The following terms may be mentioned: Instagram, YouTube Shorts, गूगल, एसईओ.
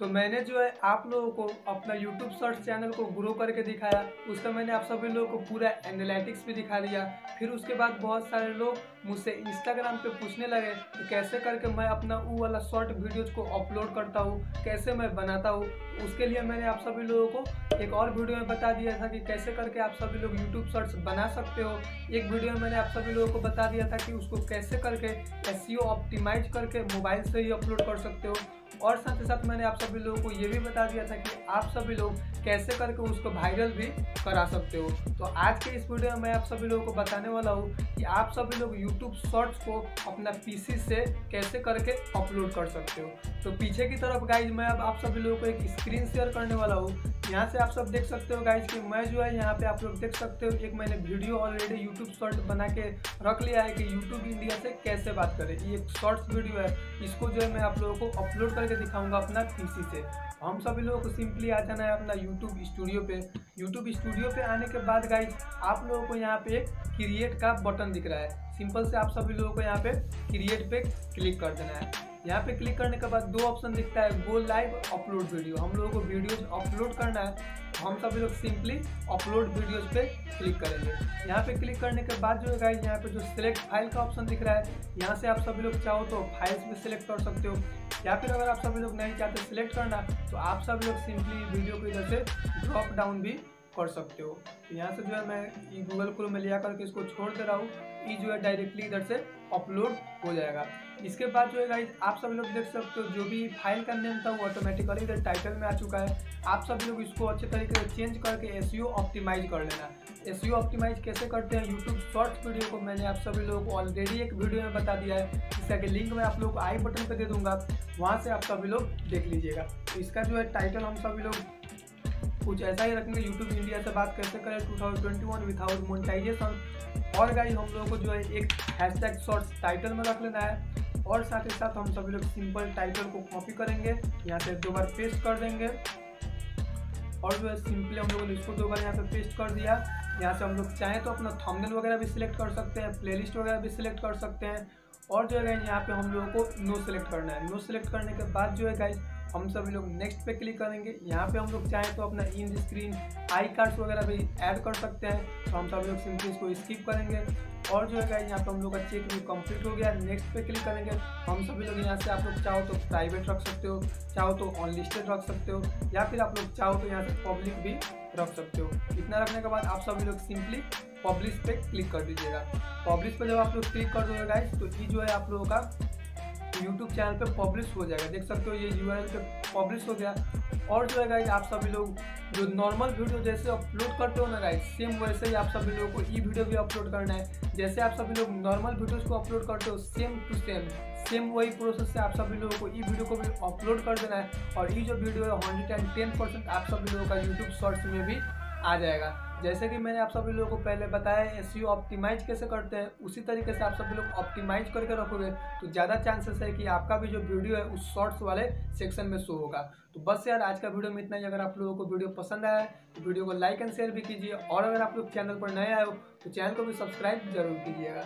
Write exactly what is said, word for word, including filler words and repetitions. तो मैंने जो है आप लोगों को अपना YouTube शॉर्ट्स चैनल को ग्रो करके दिखाया, उसका मैंने आप सभी लोगों को पूरा एनालिटिक्स भी दिखा दिया। फिर उसके बाद बहुत सारे लोग मुझसे Instagram पे पूछने लगे कि कैसे करके मैं अपना वो वाला शॉर्ट वीडियोज़ को अपलोड करता हूँ, कैसे मैं बनाता हूँ। उसके लिए मैंने आप सभी लोगों को एक और वीडियो में बता दिया था कि कैसे करके आप सभी लोग YouTube शॉर्ट्स बना सकते हो। एक वीडियो में मैंने आप सभी लोगों को बता दिया था कि उसको कैसे करके एसईओ ऑप्टिमाइज करके मोबाइल से ही अपलोड कर सकते हो। और साथ ही साथ मैंने आप सभी लोगों को ये भी बता दिया था कि आप सभी लोग कैसे करके उसको वायरल भी करा सकते हो। तो आज के इस वीडियो में मैं आप सभी लोगों को बताने वाला हूँ कि आप सभी लोग YouTube शॉर्ट्स को अपना पीसी से कैसे करके अपलोड कर सकते हो। तो पीछे की तरफ गाइज मैं अब आप सभी लोगों को एक स्क्रीन शेयर करने वाला हूँ। यहाँ से आप सब देख सकते हो गाइज कि मैं जो है यहाँ पे आप लोग देख सकते हो एक मैंने वीडियो ऑलरेडी यूट्यूब शॉर्ट बना के रख लिया है कि यूट्यूब इंडिया से कैसे बात करें। ये एक शॉर्ट्स वीडियो है, इसको जो है मैं आप लोगों को अपलोड करके दिखाऊंगा अपना पीसी से। हम सभी लोगों को सिंपली आ जाना है अपना यूट्यूब स्टूडियो पे। यूट्यूब स्टूडियो पे आने के बाद गाइज आप लोगों को यहाँ पे क्रिएट का बटन दिख रहा है, सिंपल से आप सभी लोगों को यहाँ पे क्रिएट पे क्लिक कर देना है। यहाँ पे क्लिक करने के बाद दो ऑप्शन दिखता है, गो लाइव अपलोड वीडियो। हम लोगों को वीडियोज अपलोड करना है, हम सभी लोग सिंपली अपलोड वीडियोज पे क्लिक करेंगे। यहाँ पे क्लिक करने के बाद जो है गाइज यहाँ पे जो सिलेक्ट फाइल का ऑप्शन दिख रहा है, यहाँ से आप सभी लोग चाहो तो फाइल्स भी सिलेक्ट कर सकते हो, या फिर अगर आप सभी लोग नहीं चाहते सिलेक्ट करना तो आप सभी लोग सिंपली वीडियो को इधर से ड्रॉप डाउन भी कर सकते हो। तो यहाँ से जो है मैं गूगल क्रोम में लिया करके इसको छोड़ दे रहा हूँ, ये जो है डायरेक्टली इधर से अपलोड हो जाएगा। इसके बाद जो है गाइज आप सभी लोग देख सकते हो जो भी फाइल का नेम था वो ऑटोमेटिकली इधर टाइटल में आ चुका है। आप सभी लोग इसको अच्छे तरीके से चेंज करके एसईओ ऑप्टिमाइज कर लेना। एसईओ ऑप्टिमाइज कैसे करते हैं यूट्यूब शॉर्ट्स वीडियो को मैंने आप सभी लोगों को ऑलरेडी एक वीडियो में बता दिया है, जिसका कि लिंक मैं आप लोग आई बटन पर दे दूँगा, वहाँ से आप सभी लोग देख लीजिएगा। तो इसका जो है टाइटल हम सभी लोग कुछ ऐसा ही रखेंगे, यूट्यूब इंडिया से बात कैसे करें two thousand twenty one without monetisation. और गाइज हम लोगों को जो है एक हैशटैग शॉर्ट्स टाइटल में रख लेना है। और साथ ही साथ हम सभी लोग सिंपल टाइटल को कॉपी करेंगे, यहाँ से दो बार पेस्ट कर देंगे। और जो है सिंपली हम लोगों ने इसको दो बार यहाँ पे पेस्ट कर दिया। यहाँ से हम लोग चाहें तो अपना थंबनेल वगैरह भी सिलेक्ट कर सकते हैं, प्लेलिस्ट वगैरह भी सिलेक्ट कर सकते हैं। और जो है गाइज यहाँ पे हम लोगों को नो सिलेक्ट करना है। नो सिलेक्ट करने के बाद जो है गाइज हम सभी लोग नेक्स्ट पे क्लिक करेंगे। यहाँ पे हम लोग चाहें तो अपना इन स्क्रीन आई कार्ड्स वगैरह भी ऐड कर सकते हैं, तो हम सभी लोग सिंपली इसको स्किप करेंगे। और जो है गाइज यहाँ पे हम लोग का चेक भी कंप्लीट हो गया, नेक्स्ट पे क्लिक करेंगे। हम सभी लोग यहाँ से आप लोग चाहो तो प्राइवेट रख सकते हो, चाहो तो अनलिस्टेड रख सकते हो, या फिर आप लोग चाहो तो यहाँ से पब्लिक भी रख सकते हो। इतना रखने के बाद आप सभी लोग सिंपली पब्लिश पे क्लिक कर दीजिएगा। पब्लिश पर जब आप लोग क्लिक कर दोगे गाइज तो ये जो है आप लोगों का YouTube चैनल पे पब्लिश हो जाएगा, देख सकते हो ये यूआरएल पे पब्लिश हो गया। और जो है गाइज आप सभी लोग जो नॉर्मल वीडियो जैसे अपलोड करते हो ना गाइज, सेम वैसे ही आप सभी लोगों को ई वीडियो भी अपलोड करना है। जैसे आप सभी लोग नॉर्मल वीडियोस को अपलोड करते हो सेम टू सेम सेम वही प्रोसेस से आप सभी लोगों को ई वीडियो को भी अपलोड कर देना है। और ये जो वीडियो है हंड्रेड एंड टेन परसेंट आप सभी लोगों का यूट्यूब शॉर्ट्स में भी आ जाएगा। जैसे कि मैंने आप सभी लोगों को पहले बताया एसईओ ऑप्टिमाइज कैसे करते हैं, उसी तरीके से आप सभी लोग ऑप्टिमाइज करके रखोगे तो ज़्यादा चांसेस है कि आपका भी जो वीडियो है उस शॉर्ट्स वाले सेक्शन में शो होगा। तो बस यार आज का वीडियो में इतना ही। अगर आप लोगों को वीडियो पसंद आया तो वीडियो को लाइक एंड शेयर भी कीजिए, और अगर आप लोग चैनल पर नए आए हो तो चैनल को भी सब्सक्राइब जरूर कीजिएगा।